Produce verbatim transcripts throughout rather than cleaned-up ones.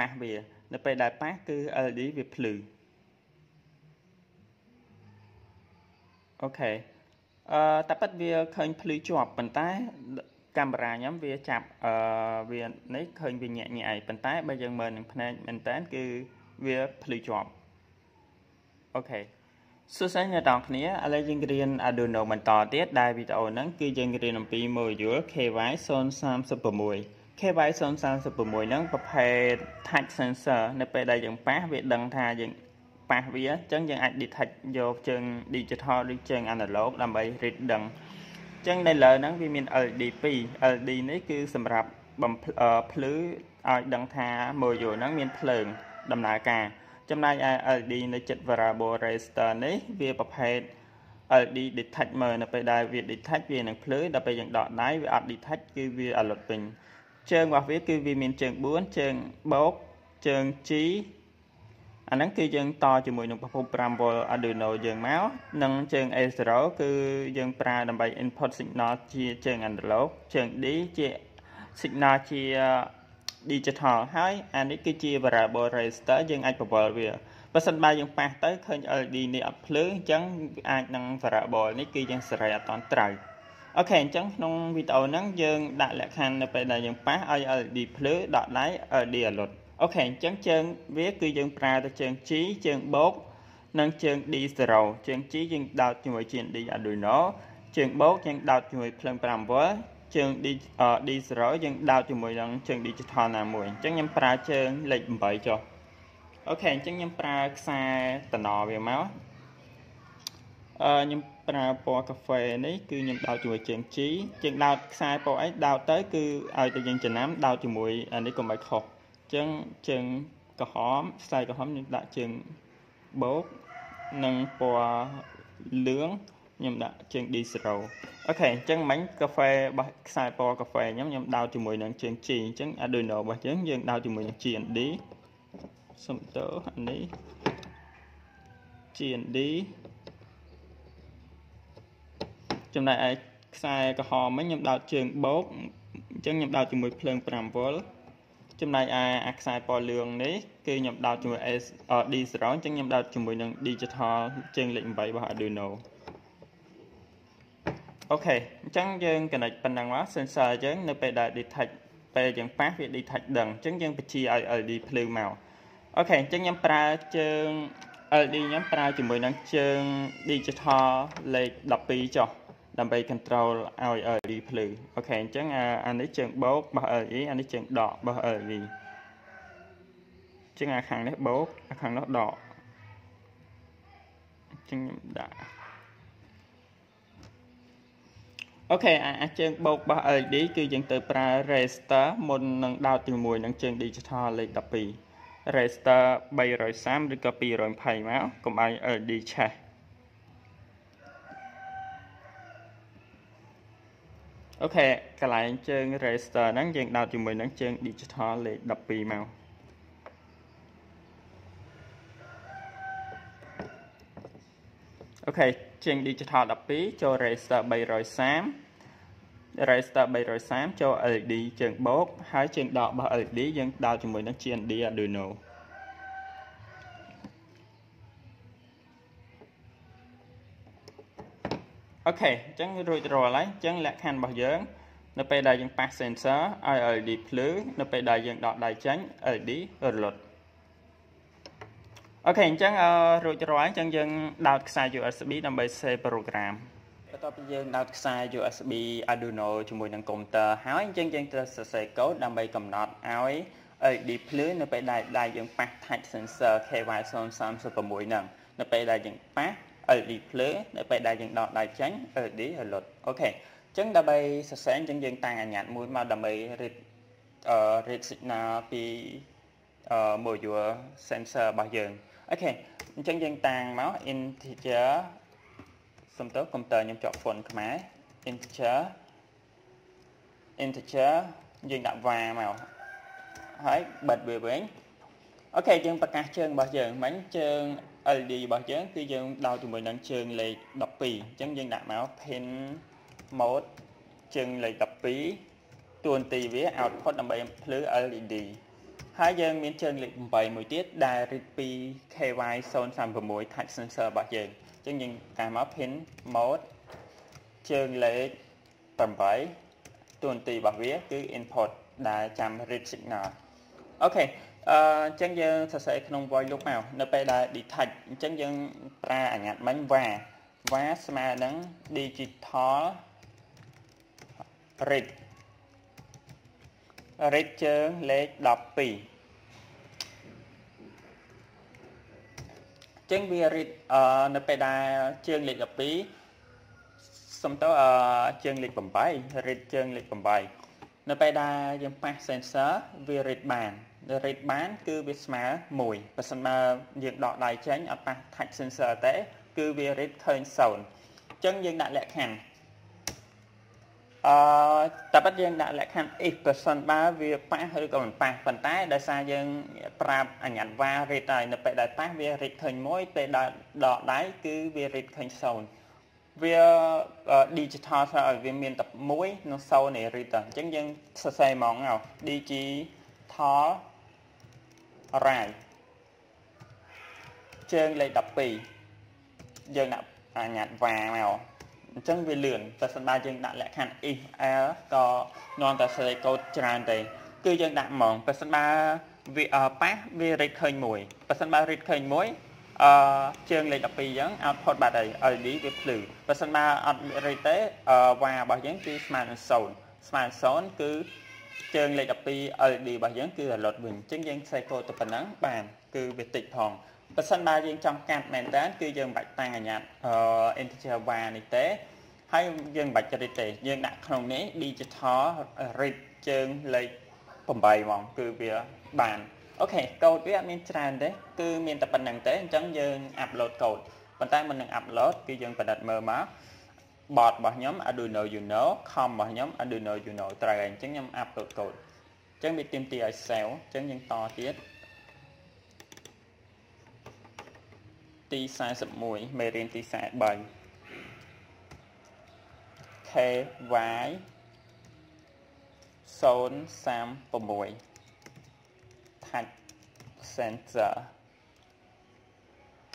phát về nó phải đại phát cứ lờ đê về blue. Ok. Ờ ta bắt về khơi blue chọp bản tay camera nhóm về chạp ờ về nấy khơi về nhẹ nhẹ bản tay bây giờ mình mình tán cứ về blue chọp. Ok. Số sáng nhà đọc này là dân riêng Arduino mình tỏ tiết đài video nắng cư dân riêng nằm bì mùi giữa khê vái xôn xăm sơ bờ mùi. Khê vái xôn xăm sơ bờ mùi nắng bập hề thạch sensor nè bè đầy dân phát về đăng thà dân phát vía chân dân ảnh đi thạch vô chân digital đi chân analog làm bầy rít đăng. Chân đây là nắng vì mình lờ đê pê, lờ đê này cư xâm rập bầm phứ đăng thà mùi giữa nắng mình phường đầm nạ ca. Trong này lờ đê nó chất variable resistor này về bậc hệ lờ đê detect mờ nó phải đại việc detect về năng phứ đặc biệt dạng đỏ đáy về art detect cứ về ở luật bình trường hoặc viết cứ vì mình trường bốn trường bốc trường trí anh nắng cứ trường to chỉ mười nồng bậc Arduino Arduino trường máu nâng trường a zero cứ trường pra đầm bày input signal chia trường analog trường đi chia signal chia digital hay anh ấy cứ chia variable resistor dân anh bật về và sân bay dân pa tới khơi lờ đê này ập lưới chẳng anh năng variable này kia dân sợi toàn trời ok chẳng nông video nắng dân đại lạc hành về đại dân pa lờ đê lưới đọt lái lờ đê luật ok chẳng chân viết cứ dân pra tới chân trí chân bốt nâng chân đi zero chân trí dân đào chuỗi chuyện đi ở đuôi nó chân bốt chân đào chuỗi phần làm với chương đi uh, đi rồi dân đào cho mùi lần chương digital là mùi chắc nhầm pra chương lệch bảy cho ok chắc nhầm pra xa tần nọ về máu uh, nhầm pra bò cà phê này cứ nhầm đào cho mùi chương trí chương đào xa bò ấy đào tới cứ ai tự dân trình nám đào cho mùi anh ấy còn bài khổ chương chương cà hóm xa cà hóm đã chương bốt nâng bò lướng nhầm đã chương đi rồi ok chân bánh cà phê bánh xài bò cà phê nhóm nhóm đào cho mùi nâng chương trình chân Arduino và chân dân đào cho mùi nâng chuyện đi xong tớ hẳn đi chuyện đi trong này xài cà hò mấy nhóm đào chương bốt chân nhóm đào cho mùi phương pram vô trong này ai xài bò lường đấy cứ nhóm đào cho mùi đi rồi chân nhóm đào cho mùi nâng digital chân lệnh vậy và Arduino. Ok, chẳng dân cái này bằng năng hóa sensor chẳng nó phải đại đi thạch về chẳng phát việc đi thạch đằng chẳng dân phải chia ở đi blue màu. Ok, chẳng nhắm pra chân ở đi nhắm pra chỉ mười năng chân digital lệ đọc bi cho đầm bay control ở đi blue. Ok, chẳng anh ấy chân bốt bà ở ý anh ấy chân đỏ bà ở gì chẳng khẳng nó bốt khẳng nó đỏ chẳng đã. Ok, à chương bột bà ơi đi cư dân từ pra resistor một nâng đào từ mùi nâng chương digital lệch đập bì resistor bay rồi xám đi copy rồi phải máu cùng ai ở đi chạy. Ok, cả lại chương resistor nâng dân đào từ mùi nâng chương digital lệch đập bì màu. Ok, chương digital đập bí cho resistor bay rồi xám resistor bay rồi xám cho lờ đê chương bốt hai chương đỏ và lờ đê dân đào cho mùi nó chuyên đi Arduino. Ok, chẳng rồi rồi lấy chẳng lạc hành bảo dưỡng nó phải đại dân pass sensor lờ đê plus nó phải đại dân đỏ đại tránh lờ đê ở luật. Ok, chẳng rồi cho rồi chẳng dân đào xài u ét bê nằm bởi C program. Tôi dân đào xài u ét bê Arduino cho mùi nâng công tờ hỏi chẳng dân tờ sẽ code nằm bởi cầm nọt áo ấy ở đi plus nó phải đại đại dân phát thạch sensor khai vài xong xong xong xong mùi nâng nó phải đại dân phát ở đi plus nó phải đại dân đọt đại tránh ở đi ở luật. Ok, chẳng đà bây sẽ chẳng dân tàng ảnh nhạc mùi mà đà bây rít signal vì mùi dùa sensor bảo dưỡng. Ok, chân dân tàng máu integer xong tốt công tờ nhằm chọn phần khá integer integer dân đạo và màu hỏi bật vừa bến. Ok, chân bật cá chân bảo dưỡng mánh chân lờ đê bảo dưỡng khi dân đào tụi mình đang chân lệ đọc bì chân dân đạo máu pin mode chân lệ đọc bì tuần tì với output đầm bì lưới lờ đê. Hai dân miễn chân lịch bảy mũi tiết đài rít pi kê vê i son sầm của mũi thạch sensor bạc dân. Chân nhìn cảm áp hình mode chân lệ tầm bảy tuần tì bạc viết cứ input đài chăm rít signal. Ok, uh, chân dân sẽ sẽ không voi lúc nào. Nơi bây đài đi thạch chân dân ra ảnh ảnh bánh và và mà nắng digital rít rít chân lệ đọc bì chân bia rít nơi bây đài chân lệ đọc bì xong tố chân lệ bẩm bay rít chân lệ bẩm bay nơi bây đài dân phát sensor vì rít bàn rít bán cứ biết mà mùi và xong mà dựng đọt đài tránh ở bạc thạch sensor tế cứ việc rít khơi sồn chân dân đã lệ hành tập bắt dân đã lệ hành ít person ba việc phá hơi còn phá phần tái đại sa dân prab ảnh ảnh va rít tài nộp đại tác việc rít khơi mối tệ đỏ đỏ đáy cứ việc rít khơi sồn việc digital ở việc miền tập mũi nó sâu này rít tần chân dân sơ sài món nào digital rai chân lấy đập bì dân đã à, nhạt vàng màu chân về lượn và sân ba dân đã lại khăn y à, có non ta sẽ có tràn đầy cư dân đã mỏng và sân ba vì ở uh, bác vì rít hơi mùi và sân ba rít hơi mùi uh, chân lại đọc bì dân output bà đầy ở lý việc lử và sân ba ở rít tế và bảo dân cư smart zone smart zone cứ chân lại đọc bì ở lý bảo dân cư là lột bình chân dân sẽ có tập nắng bàn cư về tịch hòn và sân ba riêng trong cạnh nền tảng cư dân bạch tăng ở nhà ở integer và thực tế hay dân bạch cho đi tệ dân đặt không né digital rít chân lấy phẩm bày mong cư việc bàn ok code với admin tràn đấy cư miền tập bản năng tế chẳng dân upload code bàn tay mình đang upload cư dân phải đặt mờ má bọt bỏ nhóm Arduino Uno không bỏ nhóm Arduino Uno tràn chẳng nhóm upload code chẳng bị tìm tìa xéo chẳng dân to tiết T sai sập mũi, mê riêng T sai bảy K vái Sôn Sam và mũi Thạch Sensor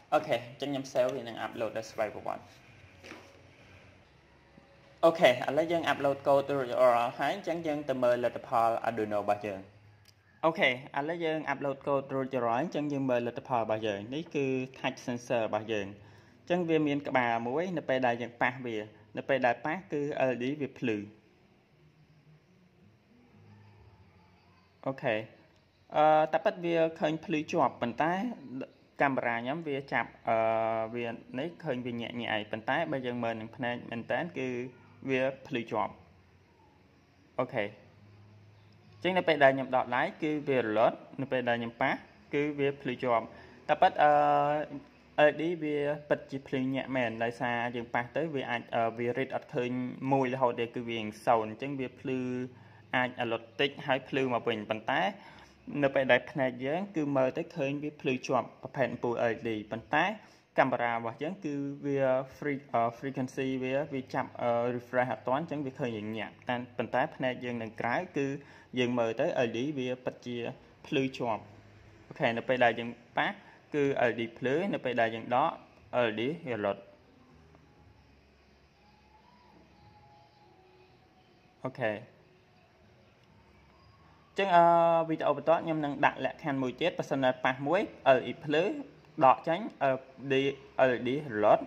Ok, chân nhóm xéo thì đang upload đã xoay của bọn Ok, anh lấy dân upload code rồi hãy chẳng dân tầm mơ là tập hò Arduino bà dường Ok, anh lấy dân upload code rồi cho rõ chân dân mời là tập hợp bà dường Đấy cứ thạch sensor bà dường Chân viên miên các bà mũi nợ bè đài dân bạc về Nợ bè đài bạc cứ lờ đê về plư Ok uh, Tập bắt về khởi plư chọc bằng tay camera nhóm về chạp uh, Về nấy khởi về nhẹ nhẹ bằng tay bây giờ mình Mình tán cứ về plư chọc Ok Chính là bây giờ nhầm đọt lái cứ về lót, bây giờ nhầm phát cứ về plei job. Ta bắt ở đi về bật chỉ plei nhẹ mềm lại xa dừng phát tới về về rít ở khơi mùi là hồi để cứ về sầu chính về plei ai ở lót tích hay plei mà bình bàn tay. Nơi bây giờ này dáng cứ mời tới khơi về plei job và phèn bùi ở đi bàn tay. Camera và dáng cứ về frequency về về chạm refresh hạt toán chẳng về khơi nhẹ nhẹ. Tan bàn tay này dáng đằng trái cứ dừng mời tới ở đi về bật chia plei chọn ok nó bây giờ dừng bác cứ ở đi plei nó bây giờ dừng đó ở đi hiểu luật ok chứ uh, video của tôi nhằm đang đặt lại khăn mùi chết và sân là bạc muối ở đi plei đọt tránh ở đi ở đi hiểu luật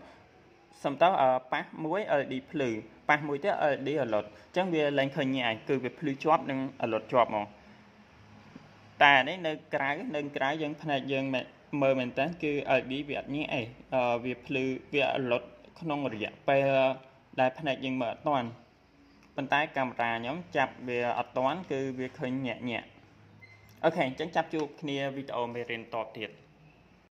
xong tao ở bác muối ở đi plei bác mũi tới ở đi ở lột chẳng về lên khởi nhà cứ về plei chop nâng ở lột chop mà ta đấy nơi cái nơi cái dân này dân mẹ mời mình tới cứ ở đi việc như ấy về plei về lột không được về đại này dân mở toàn bên tay camera nhóm chạp về ở toán cứ việc khởi nhẹ nhẹ ok chẳng chạp chụp video video về tiền tọt thiệt